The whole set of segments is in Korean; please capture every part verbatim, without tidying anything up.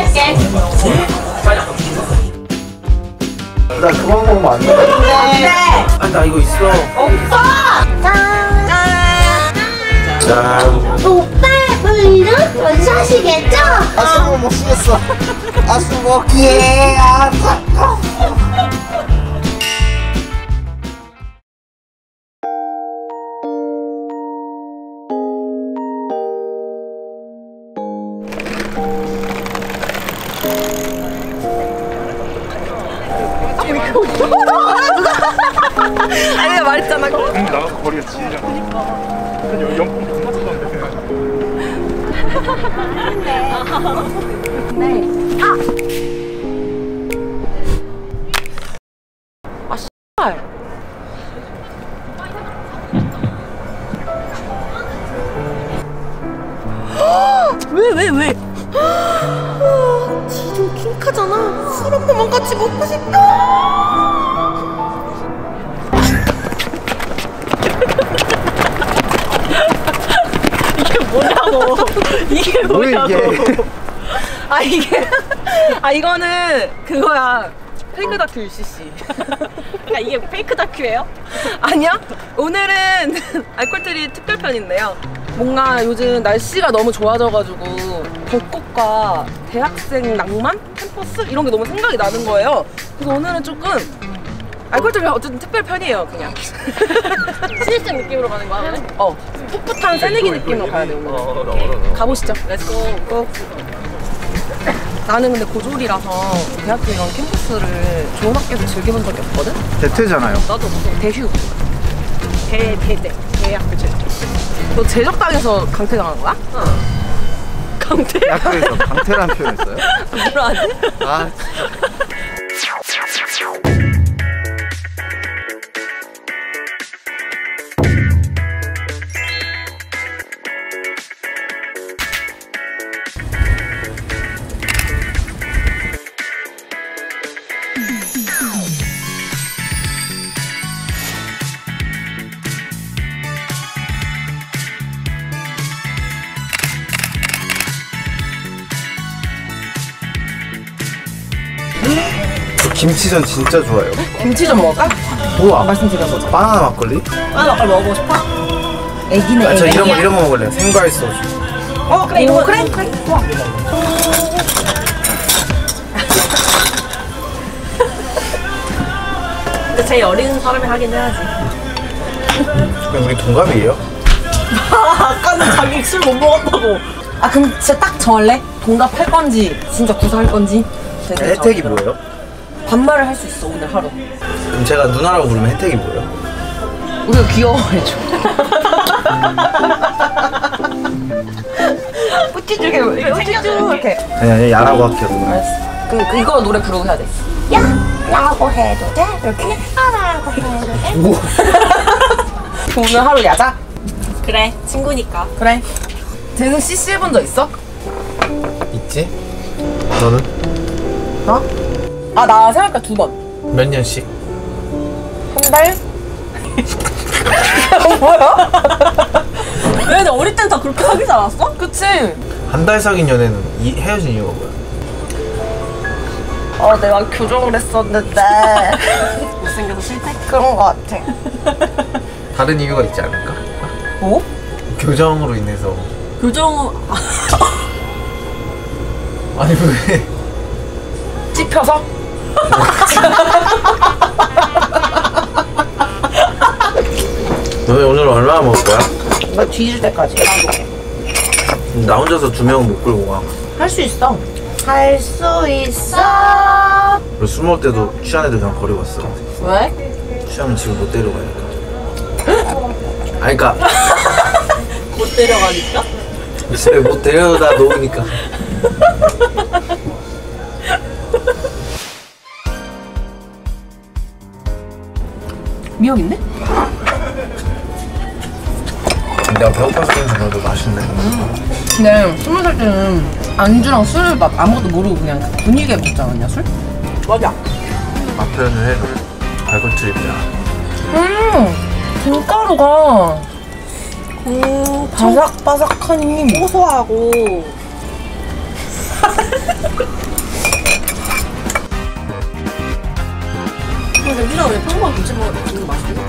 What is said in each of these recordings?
할게. 나 그만 먹으면 안 돼. 네. 아, 나 이거 있어. 오빠! 짠! 짠! 짠! 오빠, 물로 못 사시겠죠? 아수고 못 쓰겠어. 아수 먹기에. 아, 아니 내가 말했잖아. 응, 나가서 거리가 진짜 그니까 여기 연봉이 똑같았던데. 네. 아! 아 씨발! 왜 왜 왜? 지도 킹카잖아. 술 한 번만 같이 먹고 싶다. 뭐냐고. 이게 뭐냐고. 이게. 아 이게 아 이거는 그거야. 페이크 다큐 유씨씨. 아 이게 페이크 다큐예요? 아니야? 오늘은 알콜트립 특별편인데요. 뭔가 요즘 날씨가 너무 좋아져가지고 벚꽃과 대학생 낭만? 캠퍼스? 이런 게 너무 생각이 나는 거예요. 그래서 오늘은 조금 알콜트립 어쨌든 특별편이에요. 그냥 신입생 느낌으로 가는 거야? 어. 풋풋한 새내기 느낌으로 가야 되는 거야. 가보시죠. 렛츠고. 나는 근데 고졸이라서 대학교 이런 캠퍼스를 좋은 학교에서 즐겨본 적이 없거든? 대퇴잖아요. 나도 없어. 대휴. 대, 대, 대. 대학교 제적. 너 제적당에서 강퇴당한 거야? 응. 강퇴? 대학교에서 강퇴라는 표현 했어요? 뭐라 하지? 아, 진짜. 김치전 진짜 좋아요. 김치전 먹을까? 우와, 말씀드린 거죠. 바나나 막걸리? 바나나 막걸리 먹어보고 싶어? 애기네. 아, 저 이런 거, 이런 거 먹을래. 생과일 소주. 어, 그래, 이거 그래? 그래? 좋아. 근데 제일 어린 사람이 하긴 해야지. 그럼 우리 동갑이에요? 아까는 자기 술 못 먹었다고. 아, 그럼 진짜 딱 정할래? 동갑할 건지, 진짜 구사할 건지. 혜택이 뭐예요? 반말을 할 수 있어, 오늘 하루. 그럼 제가 누나라고 부르면 혜택이 뭐예요? 우리가 귀여워해줘. 뿌찌쭈 이렇게. 아니 아니, 야라고 할게요, 누나. 알았어. 그럼 이거 노래 부르고 해야 돼. 야라고 해도 돼? 이렇게 야라고 해도 돼? 오늘 하루 야자? 그래, 친구니까. 그래. 쟤는 씨씨 해본 적 있어? 있지. 너는? 어? 아, 나 생각보다 두 번. 몇 년씩? 한 달? 뭐야? 얘네 어릴 땐 다 그렇게 사귀지 않았어? 그치? 한 달 사귄 연애는 이, 헤어진 이유가 뭐야? 어, 내가 교정을 했었는데 못생겨서 싫대? 그런 거 같아. 다른 이유가 있지 않을까? 뭐? 교정으로 인해서. 교정... 아니 왜? 찝혀서? 너네 오늘 얼마나 먹을 거야? 나 뒤질 때까지. 나도. 나 혼자서 두 명 못 끌고 가. 할 수 있어. 할 수 있어. 우리 술 먹을 때도 취한 애들 그냥 버리고 왔어. 왜? 취하면 집을 못 데려가니까. 아니 그니까 못 데려가니까? 집에 못 데려다 놓으니까. 미역인데? 내가 배고팠을 때는 그래도 맛있네. 음. 근데 스무 살 때는 안주랑 술 막 아무것도 모르고 그냥 분위기에 먹지 않았냐, 술? 맞아. 아, 표현을 해도 알콜트립이야. 음, 김가루가 그 바삭바삭하니 고소하고 여기랑 그냥 평범한 김치 먹는 거 맛있네.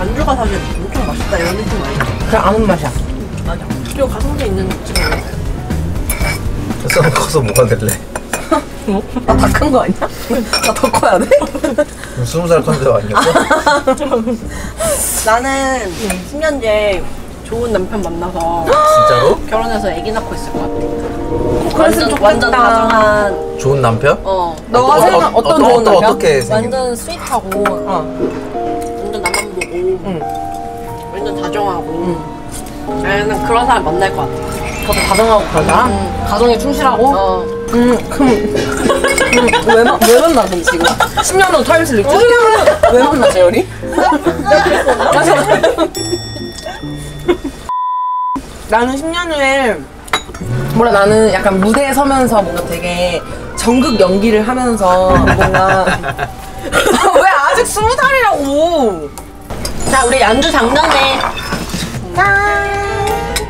안주가 사실 엄청 맛있다 이런 느낌 아니야? 그냥 아는 맛이야. 응, 맞아. 그리고 가성비 있는 김치 먹는 거. 커서 뭐가 될래? 뭐? 나 다 큰 거 아니야? 나 더 커야 돼? 스무 살 컨셉 아니었어? 나는 십 년째 좋은 남편 만나서 진짜로? 결혼해서 애기 낳고 있을 것 같아. 그랬으면 좋겠다. 완전 다정한 좋은 남편? 어. 너가 생각한 어떤 좋은 남편? 어떻게 생긴? 완전 스윗하고 어. 완전 나만 보고 응. 완전 다정하고 나는 응. 그런 사람 만날 것 같아. 저도 다정하고 그런 사람? 응. 가정에 충실하고? 어. 음, 그럼 음, 왜, 마, 왜 만나 그럼 지금? 십 년 후 타임슬립 쭉? 왜 만나 재열이? 나는 십 년 후에 몰라 나는 약간 무대에 서면서 뭔가 되게 정극 연기를 하면서 뭔가 왜 아직 스무 살이라고! 자 우리 안주 장난해. 짠!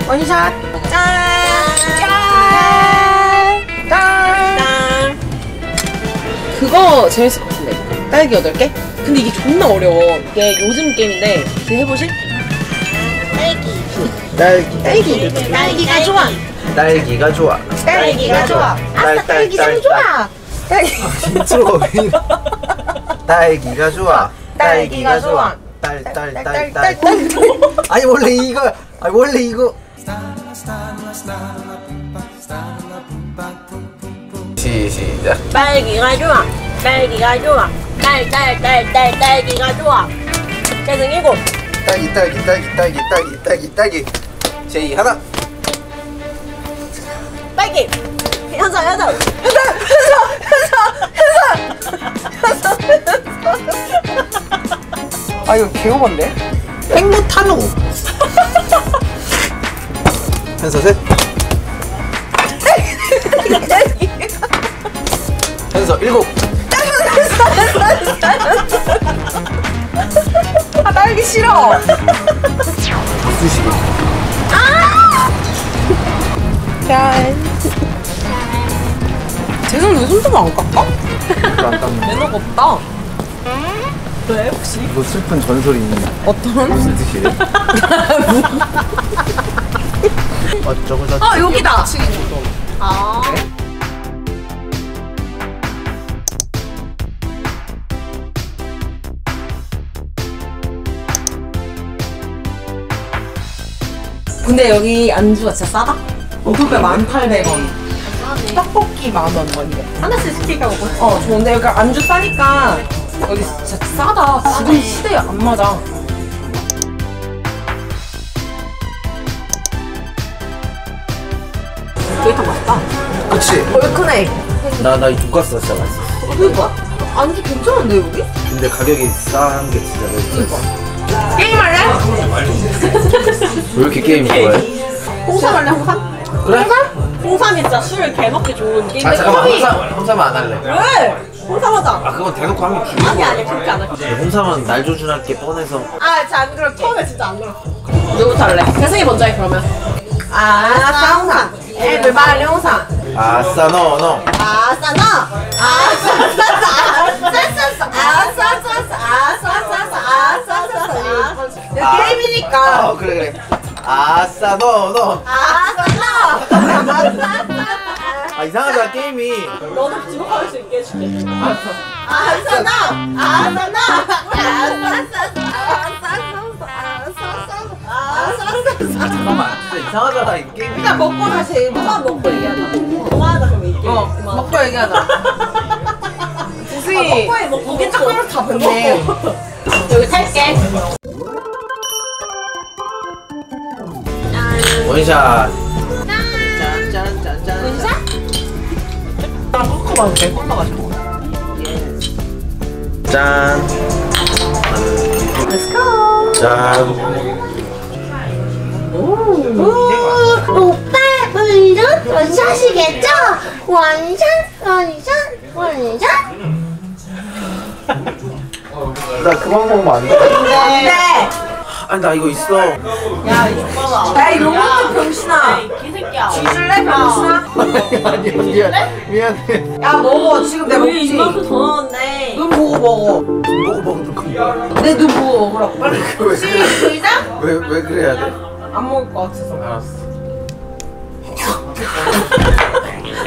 원샷! 짠! 짠! 짠! 그거 재밌을 것 같은데 딸기 여덟 개? 근데 이게 존나 어려워. 이게 요즘 게임인데 지금 해보실? 딸기 딸기 딸기 딸기가 좋아 딸기가 좋아 딸기가 좋아 아싸 딸기 참 좋아 딸기 인트로가 왜 이래 딸기가 좋아 딸기가 좋아 딸딸딸딸딸 아니 원래 이거 아니 원래 이거 시작. 딸기가 좋아. 딸기가 좋아. 딸딸딸딸 딸기가 좋아. 재승 일곱. 딸기 딸기 딸기 딸기 딸기 딸기 딸기. 제이 하나. 딸기. 현서 현서. 현서 현서 현서 현서. 아 이거 개오반데? 백모 타노. 현서 셋. 현서 일곱. 아 딸기 싫어. 이쑤시개. 아! 짠. 쟤는 왜 손톱 안 깎아? 안 깎네. 매너가 없다. 왜 혹시? 뭐 슬픈 전설이 있는. 어떤? 무슨 뜻이래? 어쩌고 저쩌고. 아 여기다. 아. 네? 근데 여기 안주가 진짜 싸다? 떡볶이 만 팔백 원 떡볶이 만 원 뭔데? 하나씩 시킬까 먹고 어 좋은데 여기 안주 싸니까 여기 진짜 싸다. 지금 시대에 안 맞아. 되게 맛있다. 그치? 얼큰해. 나 나 이 돈가스 진짜 맛있어. 그니까? 안주 괜찮은데 여기? 근데 가격이 싼 게 진짜 맛있어. 게임할래? 왜 이렇게 게임이 좋아해? 홍삼할래 홍삼? 그래? 홍삼? 홍삼이 진짜 술 개먹기 좋은 게임. 아 잠깐만 홍삼, 홍삼은 안 할래. 왜? 홍삼하자. 아 그건 대놓고 하면 죽이고. 아니 아니 그렇게 안 할게. 홍삼은 날 조준할 게 뻔해서. 아 진짜 안 그럴 처음에 진짜 안 그럴. 누구부터 할래? 재승이 먼저 해 그러면. 아싸 홍삼 에브리바디 홍삼 아싸 노노 아싸 노 아싸 싸싸 싸싸 아싸 싸싸 아싸 야, 아, 게임이니까. 어, 그래 그래. 아싸 너 너. 아싸 너. 아 이상하다 게임이. 너도 지목할 수 있게 해줄게. 아싸. 아싸 너. 아싸 너. 아싸 아싸 아싸 아싸 아싸. 잠깐만. 진짜 이상하다 이 게임. 그냥 먹고 다시. 그만 먹고 얘기하자. 그만하자 그럼 얘기. 어. 먹고 얘기하자. 무슨? 먹고에 뭐 고기 딱 하나 다 먹네. 여기 탈게. 원샷! 짠! 짠! 짠! 짠! 원샷? 나 꺾어 봐도 돼? 꺾어가지고 예 짠! Let's go! 짠! 오! 오! 오빠! 물론 원샷이겠죠? 원샷! 원샷! 원샷! 나 그만 먹으면 안 돼? 안 돼! 아니 나 이거 있어. 야 이 족발아. 야 이 로봇 병신아. 이 개새끼야. 새끼야. 지실래? 변수야? 미안 미안 미안해. 야 먹어. 지금 내 먹지. 이만큼 더 넣었네. 눈 보고 먹어. 눈 보고 먹는 거야. 내 눈 보고 먹으라고. 빨리. 시작. 왜 왜 그래야 돼? 안 먹을 것 같아서. 알았어.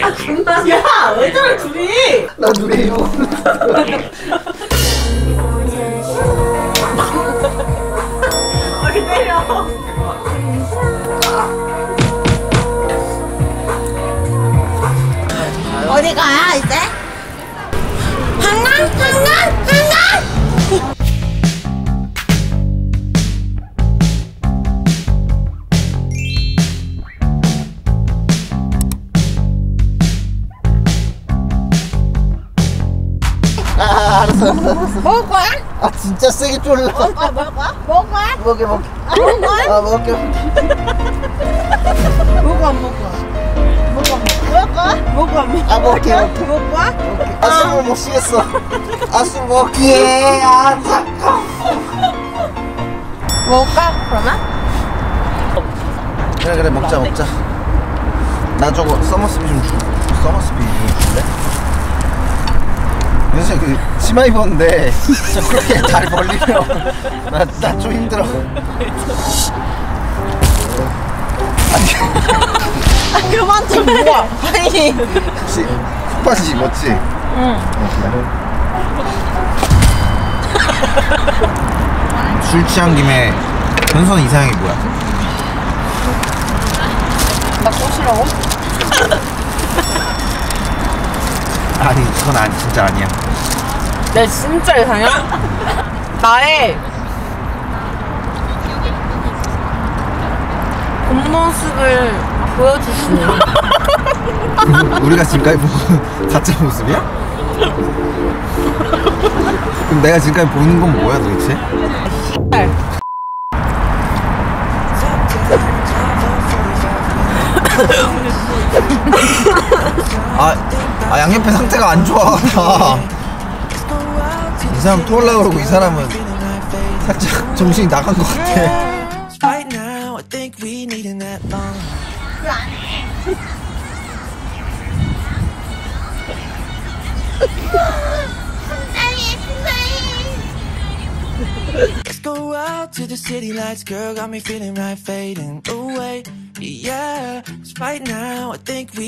아 존나. 야 왜 저래 둘이? 나 둘이 이거. 어디 가야 이제? 한강! 한강! 한강! 아 알았어 알았어. 먹을 거야? 아 진짜 세게 쫄라. 먹을 거야? 먹을 거야? 먹을 거야? 먹게 먹게. 아, 먹을 거야? 아 먹게 먹게. 먹어 안 먹을 거야? 먹어 먹어 아 먹게 먹게 먹고 아 술을 못 쉬겠어. 아 술 먹게. 아 잠깐 먹을까 그러면? 그래 그래 먹자 먹자. 나 저거 서머스비 좀 줄 서머스비 좀 줄래? 요새 그 치마 입었는데 저렇게 다리 벌리면 나 나 좀 힘들어. 아 그만 좀 모아. 아니 혹시 컵바지 입었지? 응. 술 취한 김에 현서는 이상형이 뭐야? 나 꼬시라고? 아니 그건 아니 진짜 아니야. 내 진짜 이상형? 나의 겉모습을 보여주시는 우리가 지금까지 본 가짜 모습이야? 그럼 내가 지금까지 보는 건 뭐야 도대체? 아, 아 양옆에 상태가 안 좋아. 이 사람 토하려고 그러고 이 사람은 살짝 정신이 나간 것 같아. We need an that long. Let's go out to the city lights, girl. Got me feeling right, fading away. Yeah, 'cause right now I think we.